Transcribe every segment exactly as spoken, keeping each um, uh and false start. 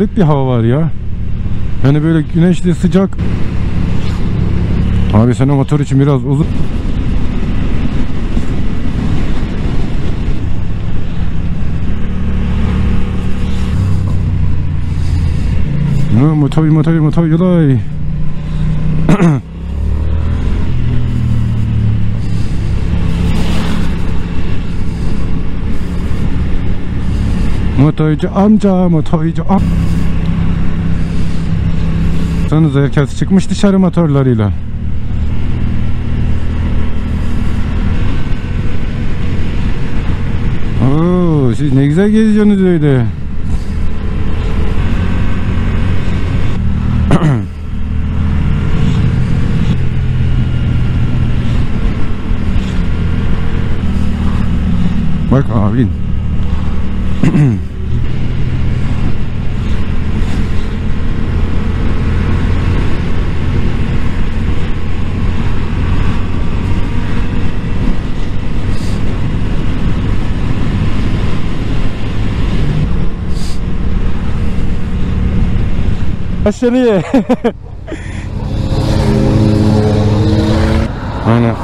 Müferit bir hava var ya. Yani böyle güneşli, sıcak. Abi sen o motor için biraz uzun. Motoy motoy motoy yolay. Motoycu amca, motoycu amca. Sanırım herkes çıkmış dışarı motorlarıyla. Oo, siz ne güzel geziyorsunuz öyle. Bak abin. Aşırı. Aynen.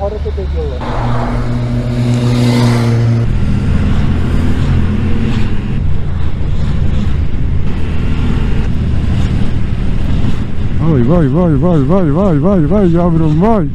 Hareket ediyorlar. Vay vay vay vay vay vay vay vay yavrum vay.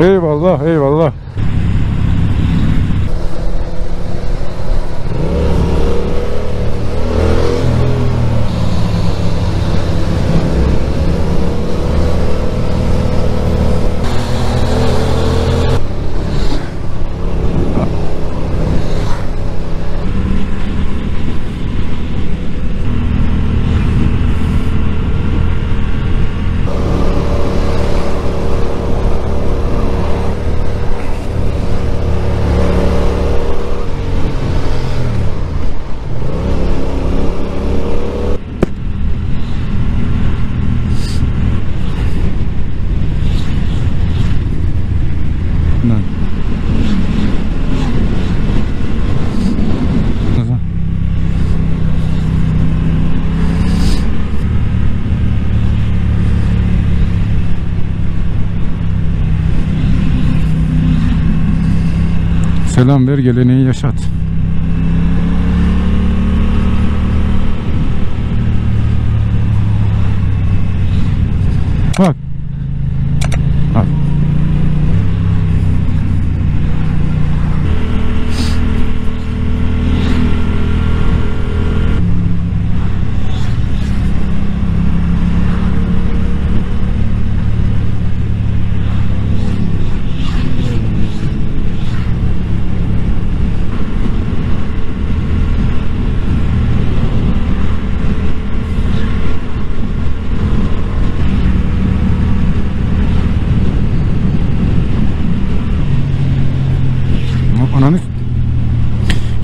Eyvallah, eyvallah. Selam ver, geleneği yaşat. Bak. Al.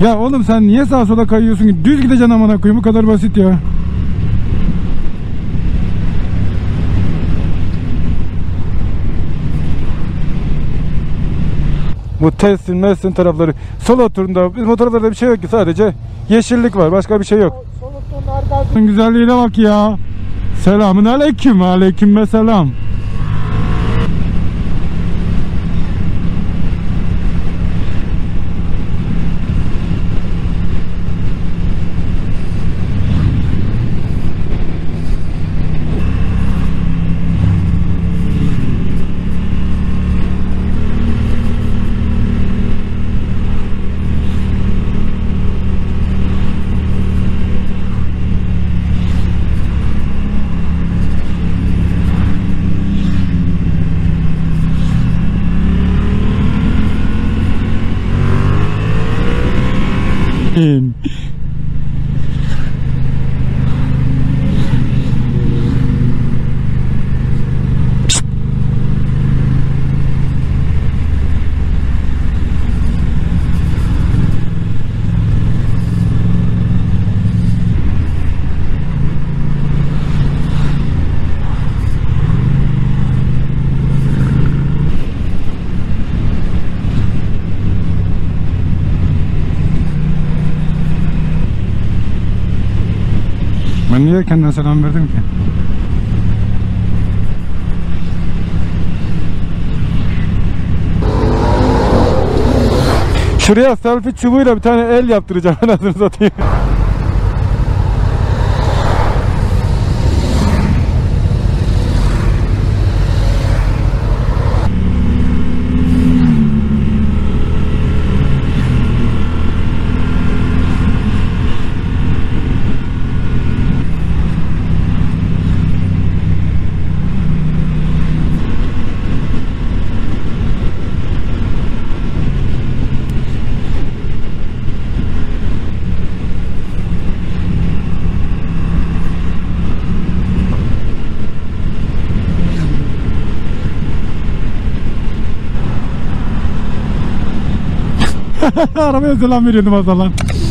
Ya oğlum sen niye sağa sola kayıyorsun ki? Düz gideceksin amına koyayım, bu kadar basit ya. Bu Tessin, Messin tarafları. Sol oturunda bizim fotoğraflarda bir şey yok ki, sadece yeşillik var, başka bir şey yok. Sol oturun güzelliğine bak ya. Selamun aleyküm, aleyküm ve selam. Aferin. Ben niye kendine selam verdim ki? Şuraya selfie çubuğuyla bir tane el yaptıracağım, anasını satayım. Arabaya selam veriyordum az daha.